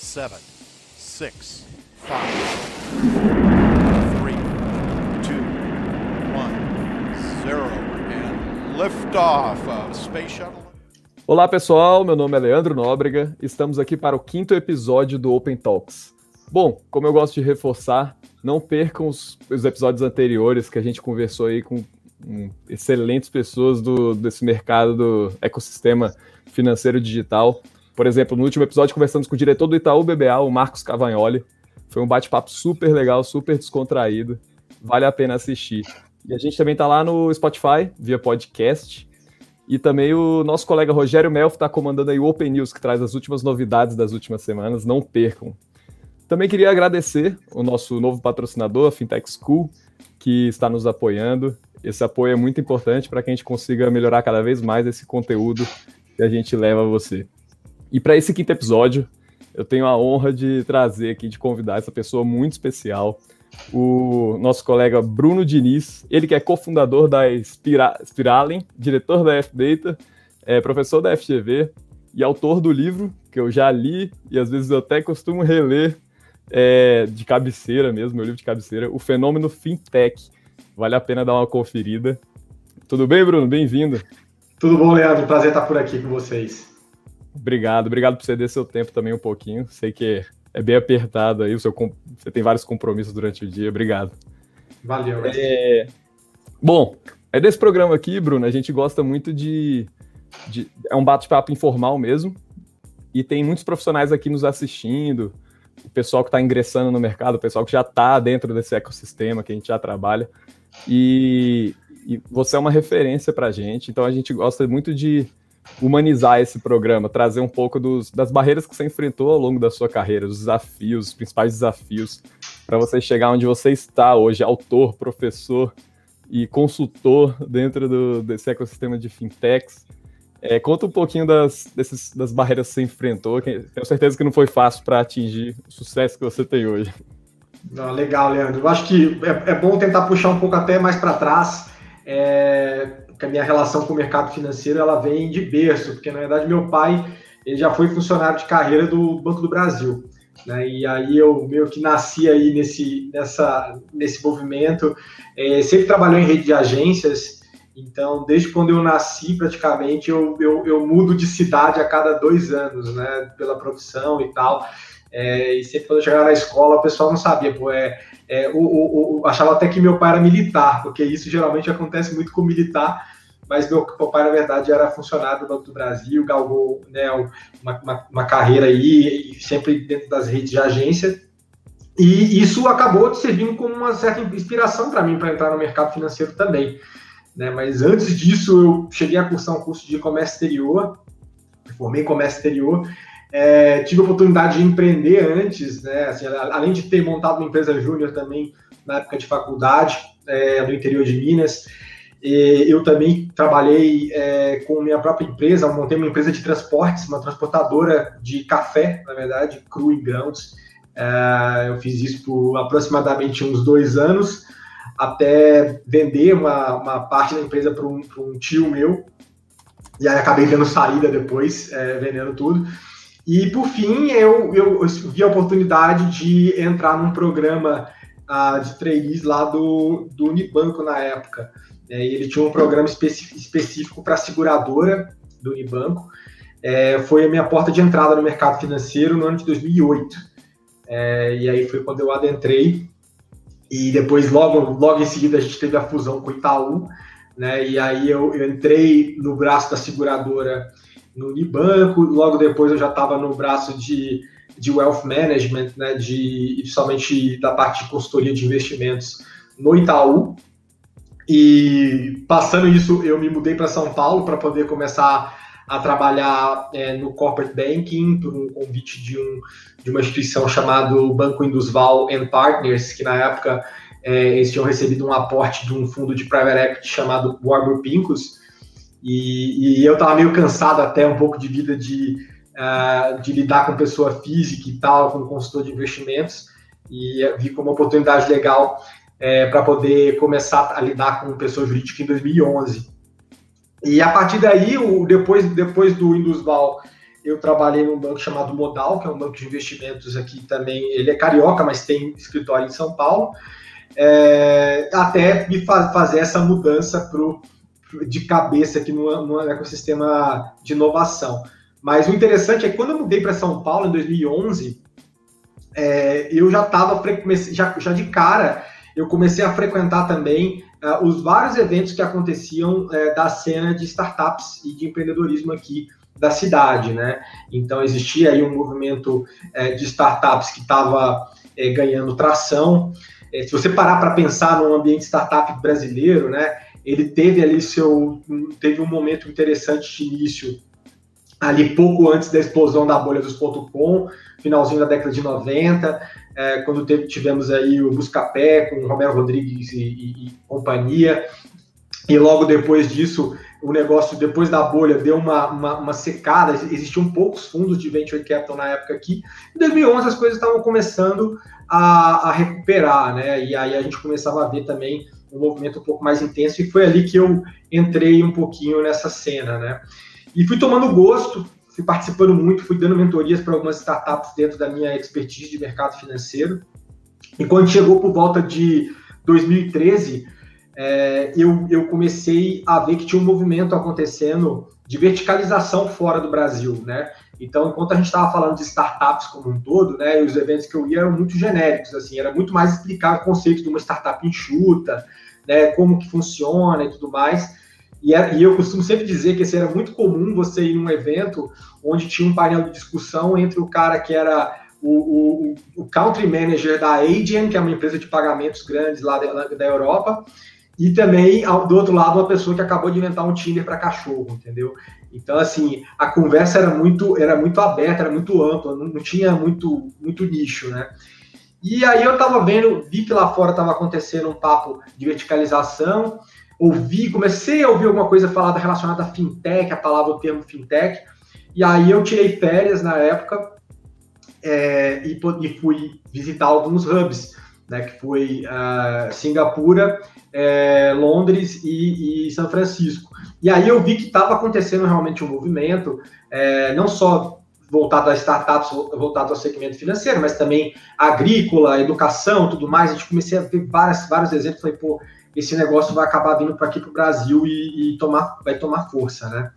7, 6, 5, 3, 2, 1, 0, and liftoff of Space Shuttle. Olá pessoal, meu nome é Leandro Nóbrega, estamos aqui para o 5º episódio do Open Talks. Bom, como eu gosto de reforçar, não percam os episódios anteriores que a gente conversou aí com excelentes pessoas desse mercado do ecossistema financeiro digital. Por exemplo, no último episódio conversamos com o diretor do Itaú BBA, o Marcos Cavagnoli. Foi um bate-papo super legal, super descontraído, vale a pena assistir. E a gente também está lá no Spotify, via podcast, e também o nosso colega Rogério Melfi está comandando aí o Open News, que traz as últimas novidades das últimas semanas, não percam. Também queria agradecer o nosso novo patrocinador, a Fintech School, que está nos apoiando. Esse apoio é muito importante para que a gente consiga melhorar cada vez mais esse conteúdo que a gente leva a você. E para esse 5º episódio, eu tenho a honra de trazer aqui, de convidar essa pessoa muito especial, o nosso colega Bruno Diniz, ele que é cofundador da Spiralem, diretor da FData, é professor da FGV e autor do livro que eu já li e às vezes eu até costumo reler de cabeceira mesmo, meu livro de cabeceira, O Fenômeno Fintech. Vale a pena dar uma conferida. Tudo bem, Bruno? Bem-vindo. Tudo bom, Leandro? Prazer estar por aqui com vocês. Obrigado por ceder seu tempo também um pouquinho. Sei que é bem apertado aí, você tem vários compromissos durante o dia. Obrigado. Valeu. Bom, desse programa aqui, Bruno, a gente gosta muito de é um bate-papo informal mesmo, e tem muitos profissionais aqui nos assistindo, o pessoal que está ingressando no mercado, o pessoal que já está dentro desse ecossistema que a gente já trabalha. E você é uma referência para a gente, então a gente gosta muito de humanizar esse programa, trazer um pouco das barreiras que você enfrentou ao longo da sua carreira, dos desafios, os principais desafios, para você chegar onde você está hoje, autor, professor e consultor dentro desse ecossistema de fintechs. Conta um pouquinho das barreiras que você enfrentou, que tenho certeza que não foi fácil para atingir o sucesso que você tem hoje. Não, legal, Leandro. Eu acho que é bom tentar puxar um pouco até mais para trás, porque a minha relação com o mercado financeiro ela vem de berço, porque na verdade meu pai ele já foi funcionário de carreira do Banco do Brasil, né? E aí eu meio que nasci aí nesse movimento, sempre trabalhou em rede de agências, então desde quando eu nasci praticamente eu mudo de cidade a cada 2 anos, né? Pela profissão e tal. E sempre quando eu chegava na escola, o pessoal não sabia, achava até que meu pai era militar, porque isso geralmente acontece muito com militar, mas meu pai, na verdade, era funcionário do Banco do Brasil, galgou, né, uma carreira aí, sempre dentro das redes de agência, e isso acabou servindo como uma certa inspiração para mim, para entrar no mercado financeiro também, né? Mas antes disso, eu cheguei a cursar um curso de comércio exterior, formei em comércio exterior. Tive a oportunidade de empreender antes, né? Assim, além de ter montado uma empresa júnior também na época de faculdade, no interior de Minas, eu também trabalhei com minha própria empresa, montei uma empresa de transportes, uma transportadora de café, na verdade, cru em grãos. Eu fiz isso por aproximadamente uns 2 anos, até vender uma parte da empresa para um tio meu, e aí acabei dando saída depois, vendendo tudo. E, por fim, eu vi a oportunidade de entrar num programa de trainees lá do Unibanco na época. Ele tinha um programa específico para a seguradora do Unibanco. Foi a minha porta de entrada no mercado financeiro no ano de 2008. E aí foi quando eu adentrei. E depois, logo em seguida, a gente teve a fusão com o Itaú, né? E aí eu entrei no braço da seguradora no Unibanco, logo depois eu já estava no braço de Wealth Management, né, principalmente da parte de consultoria de investimentos no Itaú, e passando isso eu me mudei para São Paulo para poder começar a trabalhar no Corporate Banking, por um convite de uma instituição chamada Banco Indusval & Partners, que na época eles tinham recebido um aporte de um fundo de Private Equity chamado Warburg Pincus, e eu estava meio cansado até um pouco de vida de lidar com pessoa física e tal, com consultor de investimentos, e vi como uma oportunidade legal para poder começar a lidar com pessoa jurídica em 2011. E a partir daí, depois do Indusval Eu trabalhei num banco chamado Modal, que é um banco de investimentos aqui também. Ele é carioca, mas tem escritório em São Paulo. Até me fazer essa mudança de cabeça aqui no ecossistema de inovação. Mas o interessante é que quando eu mudei para São Paulo, em 2011, eu já estava de cara, eu comecei a frequentar também os vários eventos que aconteciam da cena de startups e de empreendedorismo aqui da cidade, né? Então existia aí um movimento de startups que estava ganhando tração. Se você parar para pensar no ambiente startup brasileiro, né? Ele teve ali teve um momento interessante de início ali pouco antes da explosão da bolha dos .com, finalzinho da década de 90, quando tivemos aí o Buscapé com o Romero Rodrigues e companhia, e logo depois disso, o negócio, depois da bolha, deu uma secada, existiam poucos fundos de Venture Capital na época aqui, em 2011 as coisas estavam começando a recuperar, né, e aí a gente começava a ver também um movimento um pouco mais intenso, e foi ali que eu entrei um pouquinho nessa cena, né. E fui tomando gosto, fui participando muito, fui dando mentorias para algumas startups dentro da minha expertise de mercado financeiro. E quando chegou por volta de 2013, eu comecei a ver que tinha um movimento acontecendo de verticalização fora do Brasil, né? Então, enquanto a gente estava falando de startups como um todo, né, os eventos que eu ia eram muito genéricos, assim, era muito mais explicar o conceito de uma startup enxuta, né, como que funciona e tudo mais. E eu costumo sempre dizer que era muito comum você ir num evento onde tinha um painel de discussão entre o cara que era o country manager da Adyen, que é uma empresa de pagamentos grandes lá da Europa, e também, do outro lado, uma pessoa que acabou de inventar um Tinder para cachorro, entendeu? Então, assim, a conversa era muito aberta, era muito ampla, não tinha muito nicho, né? E aí eu vi que lá fora estava acontecendo um papo de verticalização, comecei a ouvir alguma coisa falada relacionada a fintech, o termo fintech, e aí eu tirei férias na época e fui visitar alguns hubs, né, que foi Singapura, Londres e São Francisco. E aí eu vi que estava acontecendo realmente um movimento, não só voltado a startups, voltado ao segmento financeiro, mas também agrícola, educação, tudo mais. A gente comecei a ver vários exemplos, falei, pô, esse negócio vai acabar vindo para aqui para o Brasil vai tomar força, né?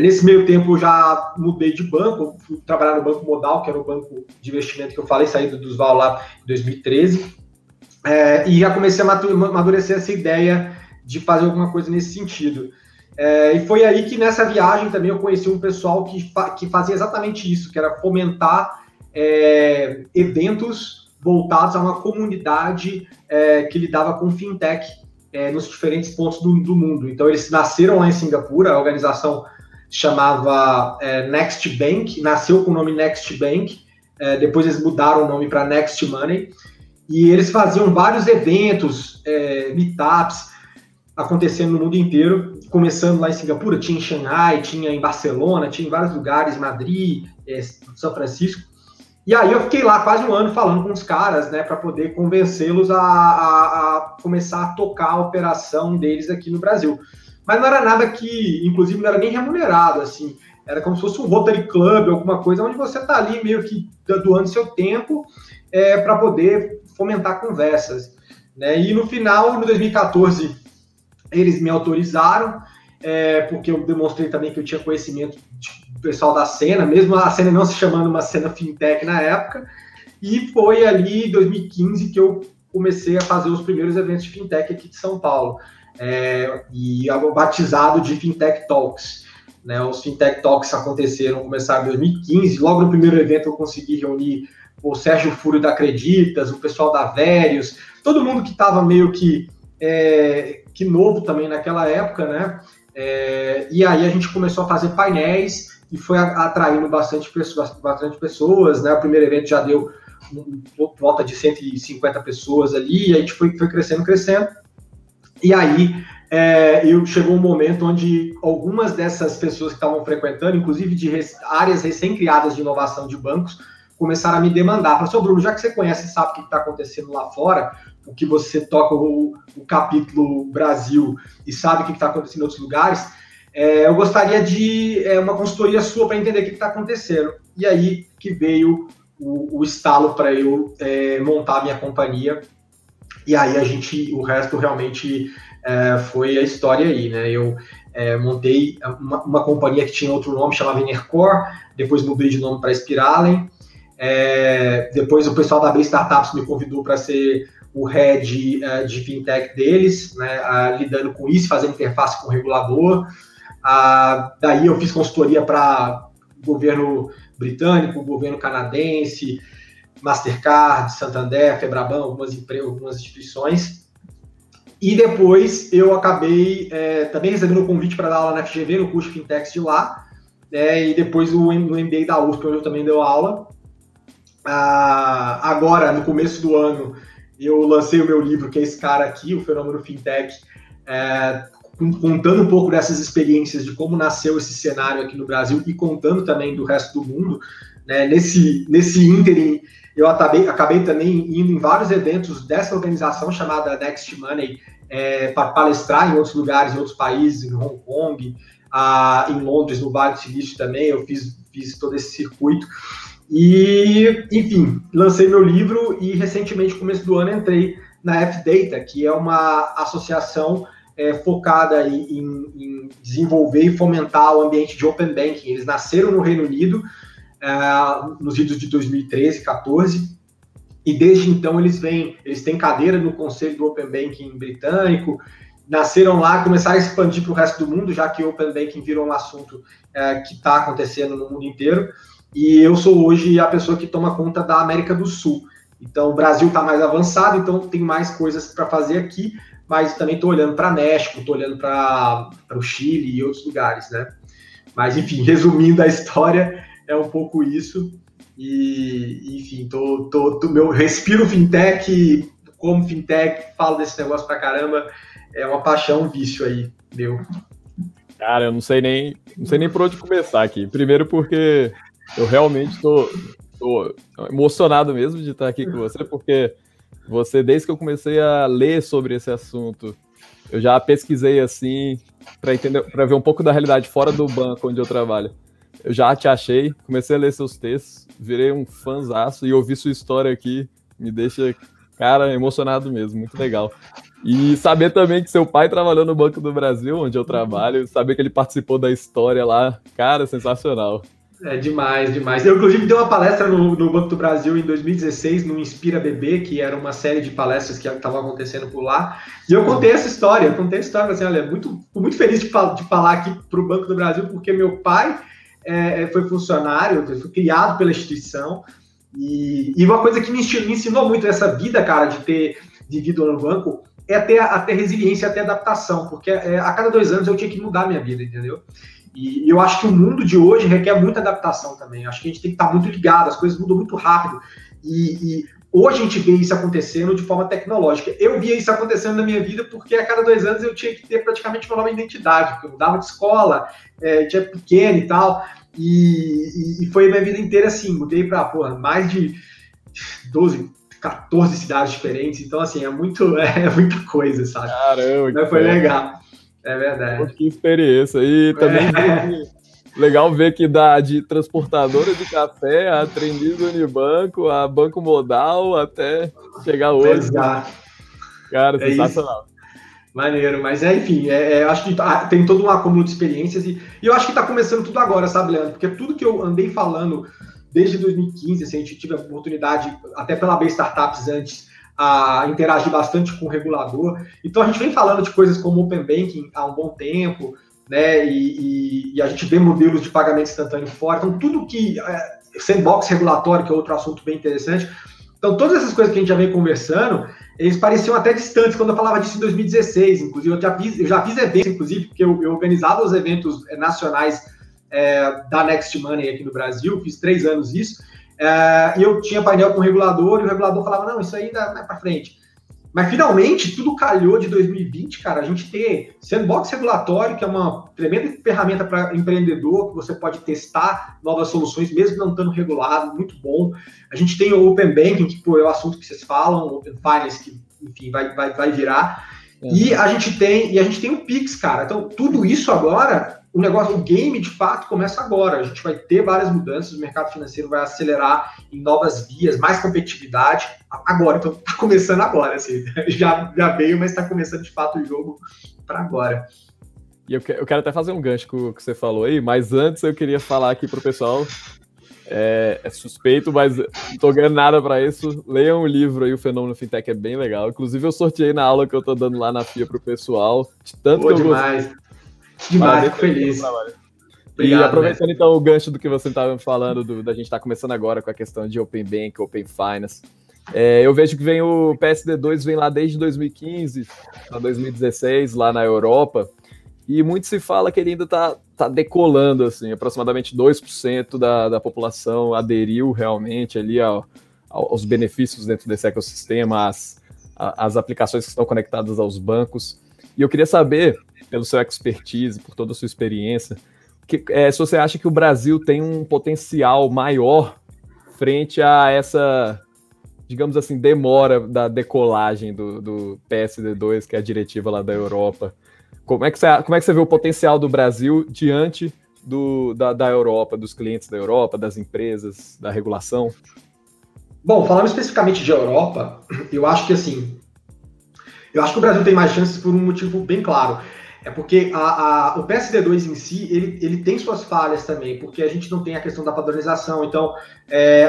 Nesse meio tempo eu já mudei de banco, fui trabalhar no Banco Modal, que era o banco de investimento que eu falei, saí do Indusval lá em 2013, e já comecei a amadurecer essa ideia de fazer alguma coisa nesse sentido. E foi aí que nessa viagem também eu conheci um pessoal que fazia exatamente isso, que era fomentar eventos voltados a uma comunidade que lidava com fintech nos diferentes pontos do mundo. Então, eles nasceram lá em Singapura, a organização chamava Next Bank, nasceu com o nome Next Bank, depois eles mudaram o nome para Next Money, e eles faziam vários eventos, meetups, acontecendo no mundo inteiro, começando lá em Singapura, tinha em Xangai, tinha em Barcelona, tinha em vários lugares, Madrid, São Francisco. E aí eu fiquei lá quase um ano falando com os caras, né, para poder convencê-los a começar a tocar a operação deles aqui no Brasil. Mas não era nada que, inclusive, não era nem remunerado, assim. Era como se fosse um Rotary Club, alguma coisa, onde você está ali meio que doando seu tempo para poder fomentar conversas, né? E no final, no 2014, eles me autorizaram, porque eu demonstrei também que eu tinha conhecimento do pessoal da cena, mesmo a cena não se chamando uma cena fintech na época, e foi ali em 2015 que eu comecei a fazer os primeiros eventos de fintech aqui de São Paulo, e batizado de Fintech Talks, né? Os Fintech Talks começaram em 2015, logo no primeiro evento eu consegui reunir o Sérgio Furo da Acreditas, o pessoal da Verius, todo mundo que estava meio que novo também naquela época, né? E aí a gente começou a fazer painéis e foi atraindo bastante pessoas, né? O primeiro evento já deu por volta de 150 pessoas ali, e a gente foi crescendo. E aí chegou um momento onde algumas dessas pessoas que estavam frequentando, inclusive de áreas recém-criadas de inovação de bancos, começaram a me demandar. Falaram, seu Bruno, já que você conhece e sabe o que está acontecendo lá fora, o que você toca o capítulo Brasil e sabe o que está acontecendo em outros lugares, eu gostaria de uma consultoria sua para entender o que está acontecendo. E aí que veio o estalo para eu montar a minha companhia. E aí o resto realmente foi a história aí, né? Eu montei uma companhia que tinha outro nome, chamava Enercore, depois mudei de nome para Spiralem. Depois o pessoal da Abrir Startups me convidou para ser o head de fintech deles, né, lidando com isso, fazendo interface com o regulador. Daí eu fiz consultoria para governo britânico, governo canadense, Mastercard, Santander, Febraban, algumas instituições. E depois eu acabei também recebendo o convite para dar aula na FGV, no curso Fintech de lá, né, e depois no MBA da USP, onde eu também dei aula. Agora, no começo do ano, eu lancei o meu livro, que é esse cara aqui, O Fenômeno Fintech, contando um pouco dessas experiências de como nasceu esse cenário aqui no Brasil e contando também do resto do mundo. Né? Nesse ínterim, eu acabei também indo em vários eventos dessa organização chamada Next Money para palestrar em outros lugares, em outros países, em Hong Kong, em Londres, no Vale do Silício também, eu fiz todo esse circuito. E, enfim, lancei meu livro e, recentemente, no começo do ano, entrei na FData, que é uma associação focada em desenvolver e fomentar o ambiente de Open Banking. Eles nasceram no Reino Unido, nos idos de 2013, 2014, e desde então eles têm cadeira no Conselho do Open Banking britânico, nasceram lá, começaram a expandir para o resto do mundo, já que o Open Banking virou um assunto que está acontecendo no mundo inteiro. E eu sou hoje a pessoa que toma conta da América do Sul. Então, o Brasil está mais avançado, então tem mais coisas para fazer aqui, mas também estou olhando para México, estou olhando para o Chile e outros lugares, né? Mas, enfim, resumindo a história, é um pouco isso. E, enfim, eu respiro fintech, como fintech, falo desse negócio para caramba, é uma paixão, um vício aí, meu. Cara, eu não sei nem por onde começar aqui. Primeiro porque... eu realmente estou emocionado mesmo de estar aqui com você, porque você, desde que eu comecei a ler sobre esse assunto, eu já pesquisei assim, para entender, para ver um pouco da realidade fora do banco onde eu trabalho. Eu já te achei, comecei a ler seus textos, virei um fãzaço e ouvir sua história aqui me deixa, cara, emocionado mesmo, muito legal. E saber também que seu pai trabalhou no Banco do Brasil, onde eu trabalho, saber que ele participou da história lá, cara, sensacional. É demais, demais. Eu, inclusive, dei uma palestra no Banco do Brasil em 2016, no Inspira BB, que era uma série de palestras que estavam acontecendo por lá. E eu contei essa história. Eu contei a história, assim, olha, muito feliz de falar aqui para o Banco do Brasil, porque meu pai foi funcionário, foi criado pela instituição. E uma coisa que me ensinou muito nessa vida, cara, de ter vivido no banco, é até resiliência, até adaptação. Porque a cada 2 anos eu tinha que mudar a minha vida, entendeu? E eu acho que o mundo de hoje requer muita adaptação também. Eu acho que a gente tem que estar muito ligado, as coisas mudam muito rápido. E hoje a gente vê isso acontecendo de forma tecnológica. Eu via isso acontecendo na minha vida porque a cada 2 anos eu tinha que ter praticamente uma nova identidade, porque eu mudava de escola, tinha pequeno e tal. E foi a minha vida inteira assim. Mudei para, porra, mais de 12, 14 cidades diferentes. Então, assim, é muita coisa, sabe? Caramba! Mas foi legal. É verdade. Que experiência. E também legal ver que de transportadora de café a aprendiz do Unibanco, a Banco Modal, até chegar hoje. Né? Cara, sensacional. Isso. Maneiro, mas enfim, eu acho que tem todo um acúmulo de experiências e eu acho que está começando tudo agora, sabe, Leandro? Porque tudo que eu andei falando desde 2015, assim, a gente tive a oportunidade, até pela B Startups antes, a interagir bastante com o regulador. Então, a gente vem falando de coisas como Open Banking há um bom tempo, né? E a gente vê modelos de pagamento instantâneo fora. Então, tudo que... sandbox regulatório, que é outro assunto bem interessante. Então, todas essas coisas que a gente já vem conversando, eles pareciam até distantes quando eu falava disso em 2016. Inclusive, eu já fiz eventos, inclusive, porque eu organizava os eventos nacionais da Next Money aqui no Brasil. Fiz 3 anos isso. E eu tinha painel com o regulador, e o regulador falava, não, isso aí ainda vai para frente. Mas, finalmente, tudo calhou de 2020, cara, a gente ter sandbox regulatório, que é uma tremenda ferramenta para empreendedor, que você pode testar novas soluções, mesmo não estando regulado, muito bom. A gente tem o Open Banking, que, pô, é o assunto que vocês falam, o Open Finance, que, enfim, vai virar. Uhum. E a gente tem o PIX, cara. Então, tudo isso agora, o negócio, o game, de fato, começa agora. A gente vai ter várias mudanças, o mercado financeiro vai acelerar em novas vias, mais competitividade agora. Então, tá começando agora, assim. Já veio, mas tá começando, de fato, o jogo para agora. E eu quero até fazer um gancho com o que você falou aí, mas antes eu queria falar aqui pro pessoal... É suspeito, mas não estou ganhando nada para isso. Leiam o livro aí, O Fenômeno Fintech, é bem legal. Inclusive, eu sorteei na aula que eu estou dando lá na FIA para o pessoal. De tanto que eu demais. Gostei. Demais, fico feliz. Obrigado, e aproveitando, né? Então, o gancho do que você estava falando, da gente estar começando agora com a questão de Open Bank, Open Finance. Eu vejo que vem o PSD2, vem lá desde 2015 a 2016, lá na Europa. E muito se fala que ele ainda está decolando, assim, aproximadamente 2% da população aderiu realmente ali aos benefícios dentro desse ecossistema, às aplicações que estão conectadas aos bancos. E eu queria saber, pelo seu expertise, por toda a sua experiência, se você acha que o Brasil tem um potencial maior frente a essa, digamos assim, demora da decolagem do PSD2, que é a diretiva lá da Europa. Como é que você vê o potencial do Brasil diante da Europa, dos clientes da Europa, das empresas, da regulação? Bom, falando especificamente de Europa, eu acho que o Brasil tem mais chances por um motivo bem claro. É porque o PSD2 em si, ele tem suas falhas também, porque a gente não tem a questão da padronização, então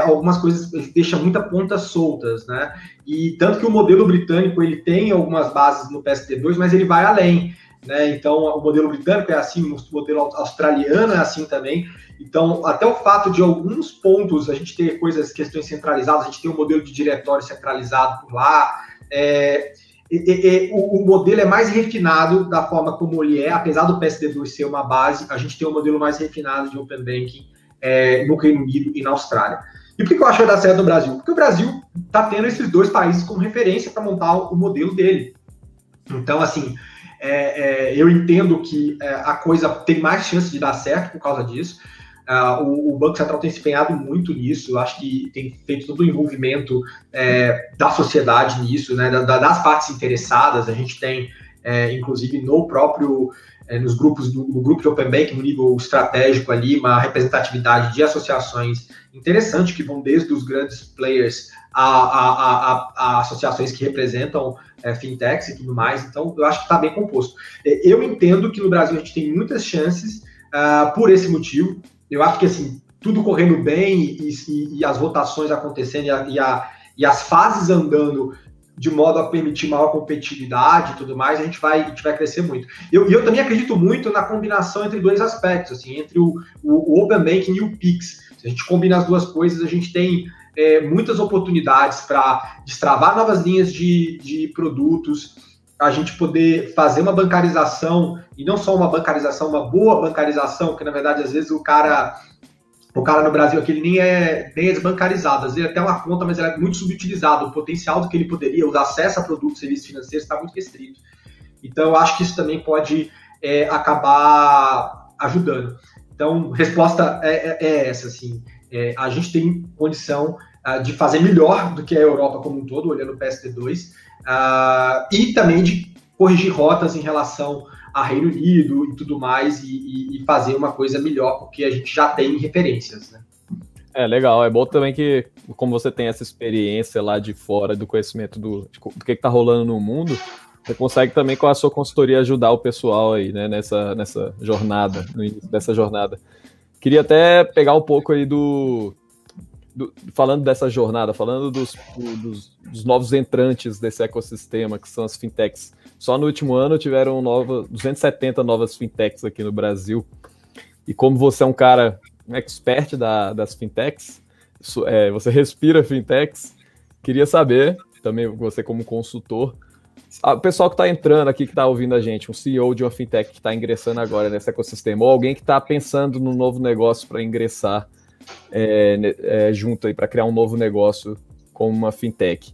algumas coisas ele deixa muita ponta soltas, né? E tanto que o modelo britânico, ele tem algumas bases no PSD2, mas ele vai além. Né? Então, o modelo britânico é assim, o modelo australiano é assim também. Então, até o fato de alguns pontos a gente ter questões centralizadas, a gente tem um modelo de diretório centralizado por lá. O modelo é mais refinado da forma como ele é, apesar do PSD2 ser uma base, a gente tem um modelo mais refinado de Open Banking no Reino Unido e na Austrália. E por que eu acho que vai dar certo no Brasil? Porque o Brasil está tendo esses dois países como referência para montar o modelo dele. Então, assim... eu entendo que a coisa tem mais chance de dar certo por causa disso. O Banco Central tem se empenhado muito nisso, eu acho que tem feito todo o envolvimento da sociedade nisso, né, das partes interessadas. A gente tem, inclusive, no próprio, nos grupos no grupo de Open Banking, no nível estratégico ali, uma representatividade de associações interessante, que vão desde os grandes players a associações que representam fintechs e tudo mais. Então, eu acho que está bem composto. Eu entendo que no Brasil a gente tem muitas chances por esse motivo. Eu acho que, assim, tudo correndo bem e as votações acontecendo e as fases andando de modo a permitir maior competitividade e tudo mais, a gente vai crescer muito. E eu também acredito muito na combinação entre dois aspectos, assim, entre o Open Banking e o PIX. Se a gente combina as duas coisas, a gente tem muitas oportunidades para destravar novas linhas de produtos, a gente poder fazer uma bancarização, e não só uma bancarização, uma boa bancarização, que na verdade às vezes o cara no Brasil aqui ele nem é desbancarizado, às vezes até uma conta, mas ele é muito subutilizado, o potencial do que ele poderia, o acesso a produtos e serviços financeiros está muito restrito. Então eu acho que isso também pode acabar ajudando. Então, resposta é essa, assim. A gente tem condição de fazer melhor do que a Europa como um todo, olhando o PSD2, e também de corrigir rotas em relação ao Reino Unido e tudo mais, e fazer uma coisa melhor, porque a gente já tem referências, né? Legal. É bom também que, como você tem essa experiência lá de fora, do conhecimento do que está rolando no mundo, você consegue também, com a sua consultoria, ajudar o pessoal aí, né, nessa jornada, no início dessa jornada. Queria até pegar um pouco aí falando dessa jornada, falando dos novos entrantes desse ecossistema, que são as fintechs. Só no último ano tiveram 270 novas fintechs aqui no Brasil. E como você é um cara expert das fintechs, você respira fintechs, queria saber, também você como consultor, o pessoal que está entrando aqui, que está ouvindo a gente, um CEO de uma fintech que está ingressando agora nesse ecossistema, ou alguém que está pensando num novo negócio para ingressar junto aí, para criar um novo negócio como uma fintech.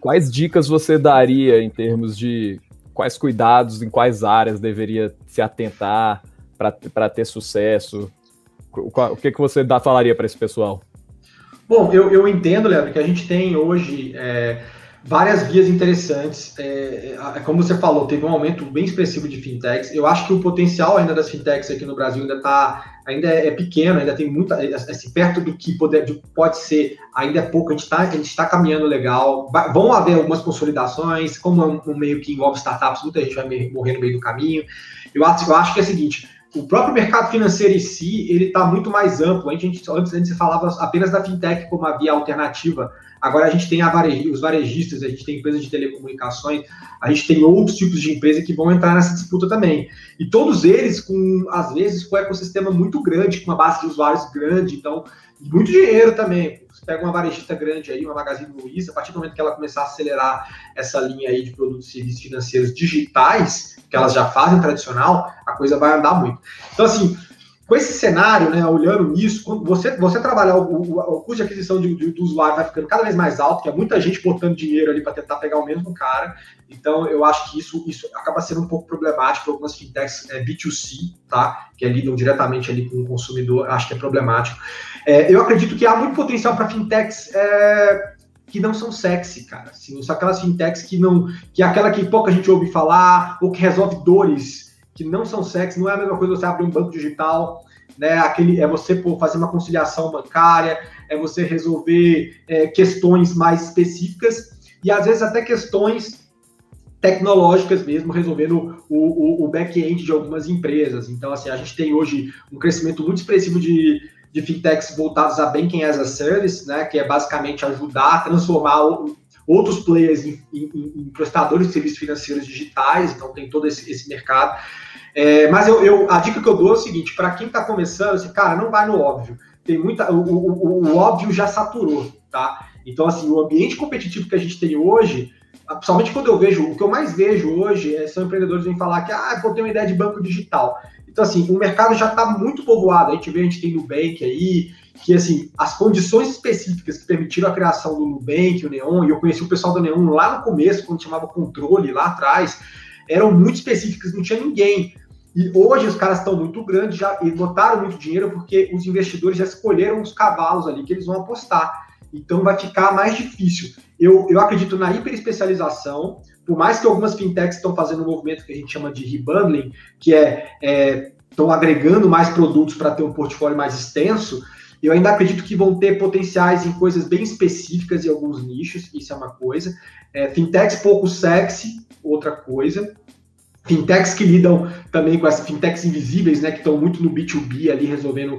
Quais dicas você daria em termos de quais cuidados, em quais áreas deveria se atentar para ter sucesso? O que você falaria para esse pessoal? Bom, eu entendo, Leandro, que a gente tem hoje... várias vias interessantes. Como você falou, teve um aumento bem expressivo de fintechs. Eu acho que o potencial ainda das fintechs aqui no Brasil ainda é pequeno, ainda tem muita... Assim, perto do que pode ser, ainda é pouco. A gente está caminhando legal. Vão haver algumas consolidações, como é um meio que envolve startups, muita gente vai morrer no meio do caminho. Eu acho que é o seguinte... O próprio mercado financeiro em si, ele está muito mais amplo. Antes falava apenas da fintech como a via alternativa. Agora a gente tem os varejistas, a gente tem empresas de telecomunicações, a gente tem outros tipos de empresa que vão entrar nessa disputa também. E todos eles, às vezes, com um ecossistema muito grande, com uma base de usuários grande, então, muito dinheiro também. Você pega uma varejista grande aí, uma Magazine Luiza, a partir do momento que ela começar a acelerar essa linha aí de produtos e serviços financeiros digitais, que elas já fazem tradicional, a coisa vai andar muito. Então, assim, com esse cenário, né, olhando nisso, quando você trabalhar, o custo de aquisição do usuário vai ficando cada vez mais alto, que é muita gente botando dinheiro ali para tentar pegar o mesmo cara. Então, eu acho que isso acaba sendo um pouco problemático. Algumas fintechs B2C, tá, que lidam diretamente ali com o consumidor, acho que é problemático. Eu acredito que há muito potencial para fintechs que não são sexy, cara. Assim, são aquelas fintechs que é aquela que pouca gente ouve falar, ou que resolve dores que não são sexy. Não é a mesma coisa você abrir um banco digital, né? É você fazer uma conciliação bancária, é você resolver questões mais específicas e, às vezes, até questões tecnológicas mesmo, resolvendo o back-end de algumas empresas. Então, assim, a gente tem hoje um crescimento muito expressivo de fintechs voltados a banking as a service, né, que é basicamente ajudar a transformar outros players em prestadores de serviços financeiros digitais. Então, tem todo esse mercado. Mas a dica que eu dou é o seguinte: para quem está começando, assim, cara, não vai no óbvio. Tem muita, o óbvio já saturou, tá? Então, assim, o ambiente competitivo que a gente tem hoje, principalmente quando eu vejo, o que eu mais vejo hoje são empreendedores que vêm falar que, eu tenho uma ideia de banco digital. Então, assim, o mercado já está muito povoado. A gente tem Nubank aí, que, assim, as condições específicas que permitiram a criação do Nubank, o Neon, e eu conheci o pessoal do Neon lá no começo, quando chamava Controle, lá atrás, eram muito específicas, não tinha ninguém. E hoje os caras estão muito grandes, já botaram muito dinheiro, porque os investidores já escolheram os cavalos ali que eles vão apostar. Então, vai ficar mais difícil. Eu acredito na hiperespecialização, por mais que algumas fintechs estão fazendo um movimento que a gente chama de rebundling, que estão agregando mais produtos para ter um portfólio mais extenso. Eu ainda acredito que vão ter potenciais em coisas bem específicas e alguns nichos, isso é uma coisa. Fintechs pouco sexy, outra coisa. Fintechs que lidam também com as fintechs invisíveis, né, que estão muito no B2B ali, resolvendo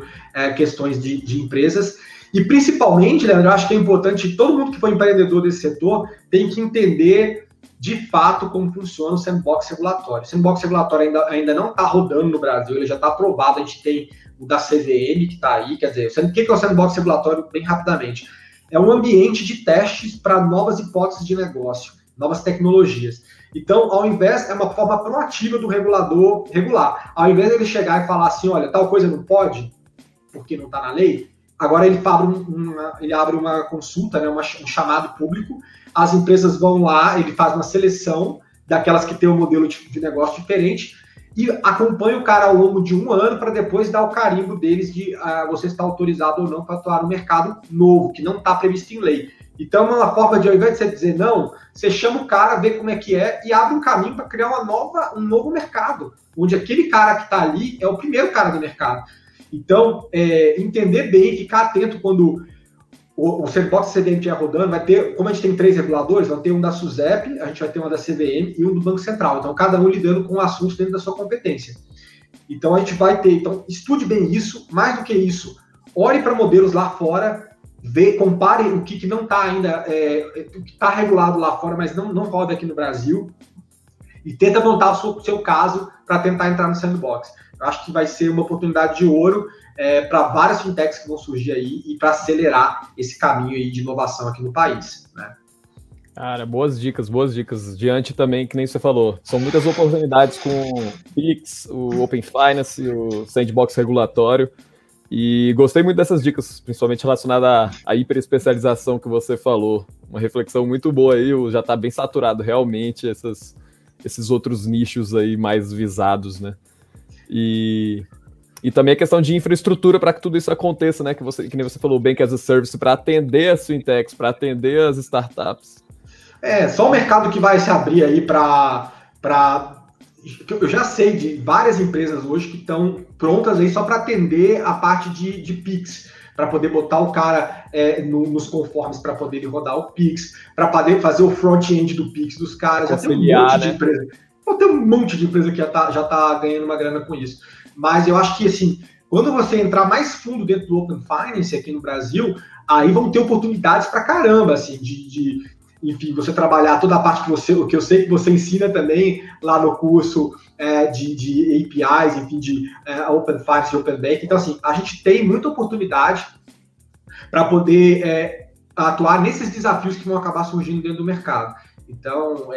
questões de empresas. E, principalmente, Leandro, eu acho que é importante, todo mundo que for empreendedor desse setor tem que entender, de fato, como funciona o sandbox regulatório. O sandbox regulatório ainda não está rodando no Brasil, ele já está aprovado. A gente tem o da CVM que está aí. Quer dizer, o que é o sandbox regulatório, bem rapidamente? É um ambiente de testes para novas hipóteses de negócio, novas tecnologias. Então, ao invés, é uma forma proativa do regulador regular. Ao invés de ele chegar e falar assim, olha, tal coisa não pode, porque não está na lei, agora ele abre uma consulta, né, um chamado público, as empresas vão lá, ele faz uma seleção daquelas que têm um modelo de negócio diferente e acompanha o cara ao longo de um ano para depois dar o carimbo deles de você está autorizado ou não para atuar no mercado novo, que não está previsto em lei. Então, é uma forma de, ao invés de você dizer não, você chama o cara, vê como é que é e abre um caminho para criar um novo mercado, onde aquele cara que está ali é o primeiro cara do mercado. Então, entender bem, ficar atento quando o sandbox CVM estiver rodando. Vai ter, como a gente tem 3 reguladores, vai ter um da SUSEP, a gente vai ter uma da CVM e um do Banco Central. Então, cada um lidando com um assunto dentro da sua competência. Então, a gente vai ter... Então, estude bem isso. Mais do que isso, olhe para modelos lá fora, vê, compare o que não está ainda... o que está regulado lá fora, mas não roda aqui no Brasil. E tenta montar o seu caso para tentar entrar no sandbox. Eu acho que vai ser uma oportunidade de ouro para várias fintechs que vão surgir aí e para acelerar esse caminho aí de inovação aqui no país, né? Cara, boas dicas. Diante também, que nem você falou, são muitas oportunidades com o PIX, o Open Finance, o sandbox regulatório. E gostei muito dessas dicas, principalmente relacionada à hiperespecialização que você falou. Uma reflexão muito boa aí, já está bem saturado realmente esses outros nichos aí mais visados, né? E também a questão de infraestrutura para que tudo isso aconteça, né? Que nem você falou, Bank as a Service, para atender as fintechs, para atender as startups. Só o mercado que vai se abrir aí para... Eu já sei de várias empresas hoje que estão prontas aí só para atender a parte de PIX, para poder botar o cara nos conformes para poder rodar o PIX, para poder fazer o front-end do PIX dos caras. Tem um monte de empresa que já tá ganhando uma grana com isso. Mas eu acho que, assim, quando você entrar mais fundo dentro do Open Finance aqui no Brasil, aí vão ter oportunidades para caramba, assim, enfim, você trabalhar toda a parte que eu sei que você ensina também lá no curso de APIs, enfim, de Open Finance e Open Banking. Então, assim, a gente tem muita oportunidade para poder atuar nesses desafios que vão acabar surgindo dentro do mercado. Então,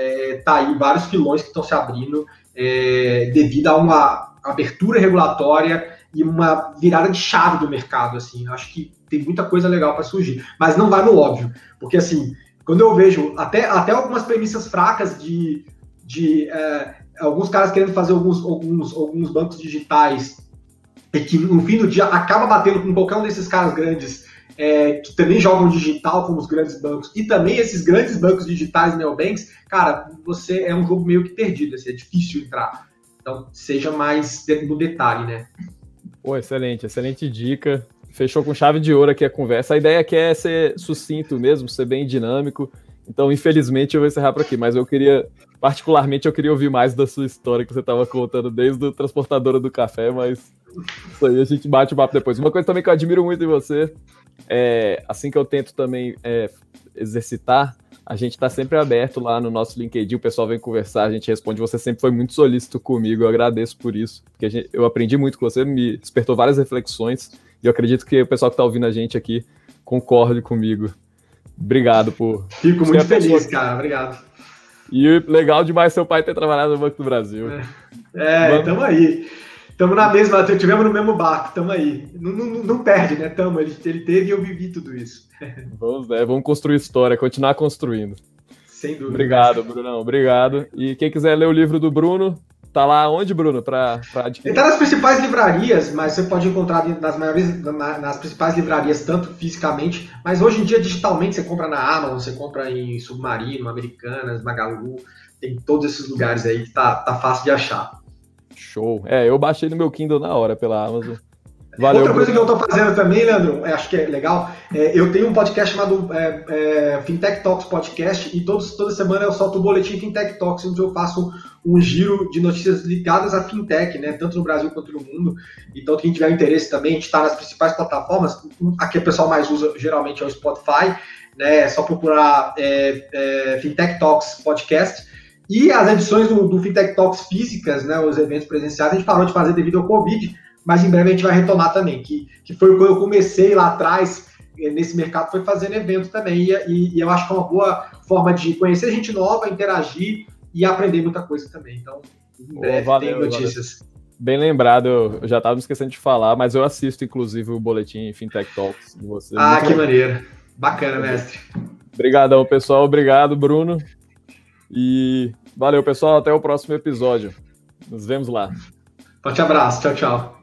tá aí vários filões que estão se abrindo devido a uma abertura regulatória e uma virada de chave do mercado, assim. Eu acho que tem muita coisa legal para surgir, mas não vai no óbvio, porque, assim, quando eu vejo até algumas premissas fracas de alguns caras querendo fazer alguns bancos digitais e que, no fim do dia, acaba batendo com qualquer um desses caras grandes que também jogam digital como os grandes bancos, e também esses grandes bancos digitais, neobanks, cara, você é um jogo meio que perdido, assim, é difícil entrar. Então, seja mais no detalhe, né? Pô, excelente dica. Fechou com chave de ouro aqui a conversa. A ideia aqui é ser sucinto mesmo, ser bem dinâmico. Então, infelizmente, eu vou encerrar por aqui. Mas eu queria ouvir mais da sua história que você estava contando desde o transportadora do café, mas isso aí a gente bate o papo depois. Uma coisa também que eu admiro muito em você, assim que eu tento também exercitar, a gente está sempre aberto lá no nosso LinkedIn, o pessoal vem conversar, a gente responde. Você sempre foi muito solícito comigo, eu agradeço por isso, porque eu aprendi muito com você, me despertou várias reflexões. E eu acredito que o pessoal que está ouvindo a gente aqui concorde comigo. Obrigado por... Fico muito feliz, cara. Obrigado. E legal demais seu pai ter trabalhado no Banco do Brasil. Tamo aí. Tamo na mesma... Tivemos no mesmo barco, tamo aí. Não perde, né? Tamo. Ele teve e eu vivi tudo isso. Vamos construir história, continuar construindo. Sem dúvida. Obrigado, Brunão. Obrigado. E quem quiser ler o livro do Bruno... Tá lá onde, Bruno? Pra adquirir? Ele tá nas principais livrarias, mas você pode encontrar nas principais livrarias, tanto fisicamente, mas hoje em dia, digitalmente, você compra na Amazon, você compra em Submarino, Americanas, Magalu, tem todos esses lugares aí que tá fácil de achar. Show! Eu baixei no meu Kindle na hora pela Amazon. Valeu, outra coisa, Bruno, que eu tô fazendo também, Leandro, acho que é legal, eu tenho um podcast chamado Fintech Talks Podcast, e toda semana eu solto o boletim Fintech Talks, onde eu faço um giro de notícias ligadas à fintech, né, tanto no Brasil quanto no mundo. Então, quem tiver interesse também, a gente está nas principais plataformas. A que o pessoal mais usa geralmente é o Spotify, né, é só procurar Fintech Talks Podcast. E as edições do Fintech Talks físicas, né, os eventos presenciais, a gente parou de fazer devido ao Covid, mas em breve a gente vai retomar também, que foi quando eu comecei lá atrás nesse mercado, foi fazendo evento também, e eu acho que é uma boa forma de conhecer gente nova, interagir e aprender muita coisa também. Então, em breve tem notícias. Valeu. Bem lembrado, eu já estava me esquecendo de falar, mas eu assisto, inclusive, o boletim Fintech Talks de você. Ah, que maneiro. Bacana, mestre. Obrigadão, pessoal. Obrigado, Bruno. E valeu, pessoal. Até o próximo episódio. Nos vemos lá. Forte abraço. Tchau, tchau.